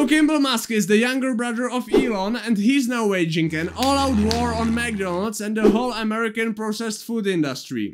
So Kimbal Musk is the younger brother of Elon, and he's now waging an all-out war on McDonald's and the whole American processed food industry.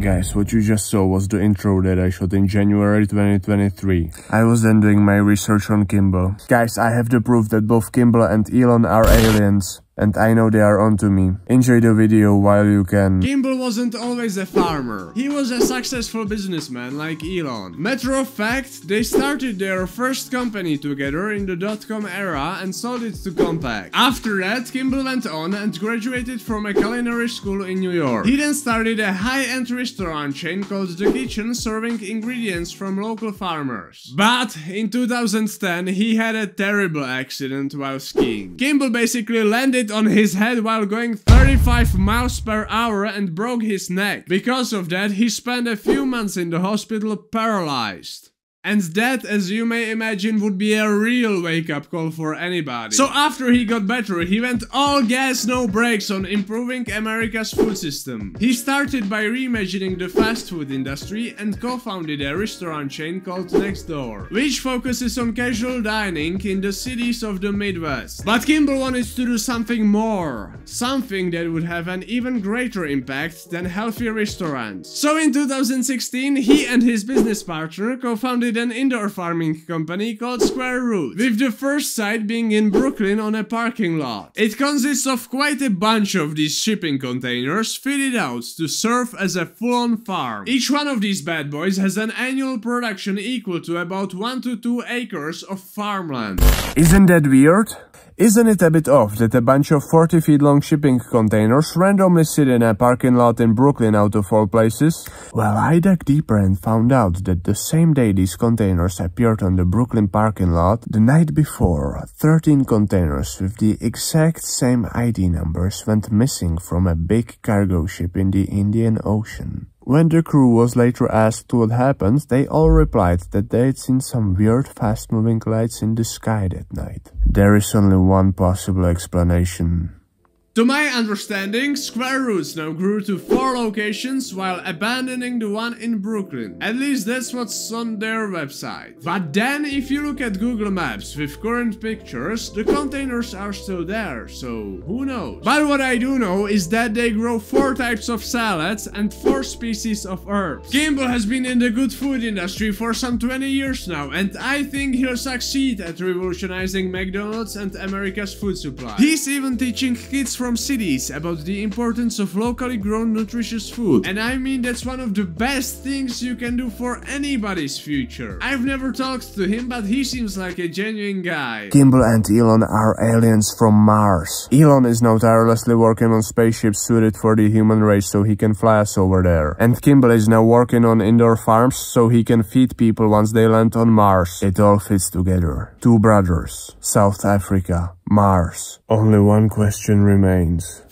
Guys, what you just saw was the intro that I shot in January 2023. I was then doing my research on Kimbal. Guys, I have the proof that both Kimbal and Elon are aliens. And I know they are onto me. Enjoy the video while you can. Kimbal wasn't always a farmer. He was a successful businessman like Elon. Matter of fact, they started their first company together in the dot-com era and sold it to Compaq. After that, Kimbal went on and graduated from a culinary school in New York. He then started a high-end restaurant chain called The Kitchen, serving ingredients from local farmers. But in 2010, he had a terrible accident while skiing. Kimbal basically landed on his head while going 35 miles per hour and broke his neck. Because of that, he spent a few months in the hospital paralyzed. And that, as you may imagine, would be a real wake-up call for anybody. So after he got better, he went all gas, no brakes on improving America's food system. He started by reimagining the fast food industry and co-founded a restaurant chain called Next Door, which focuses on casual dining in the cities of the Midwest. But Kimbal wanted to do something more, something that would have an even greater impact than healthy restaurants. So in 2016, he and his business partner co-founded an indoor farming company called Square Roots, with the first site being in Brooklyn on a parking lot. It consists of quite a bunch of these shipping containers fitted out to serve as a full-on farm. Each one of these bad boys has an annual production equal to about 1 to 2 acres of farmland. Isn't that weird? Isn't it a bit off that a bunch of 40 feet long shipping containers randomly sit in a parking lot in Brooklyn out of all places? Well, I dug deeper and found out that the same day these containers appeared on the Brooklyn parking lot, the night before, 13 containers with the exact same ID numbers went missing from a big cargo ship in the Indian Ocean. When the crew was later asked what happened, they all replied that they'd seen some weird fast-moving lights in the sky that night. There is only one possible explanation. To my understanding, Square Roots now grew to 4 locations while abandoning the one in Brooklyn. At least that's what's on their website. But then, if you look at Google Maps with current pictures, the containers are still there, so who knows? But what I do know is that they grow 4 types of salads and 4 species of herbs. Kimbal has been in the good food industry for some 20 years now, and I think he'll succeed at revolutionizing McDonald's and America's food supply. He's even teaching kids from cities about the importance of locally grown nutritious food. And I mean, that's one of the best things you can do for anybody's future. I've never talked to him, but he seems like a genuine guy. Kimbal and Elon are aliens from Mars. Elon is now tirelessly working on spaceships suited for the human race so he can fly us over there. And Kimbal is now working on indoor farms so he can feed people once they land on Mars. It all fits together. 2 brothers. South Africa. Mars. Only one question remains.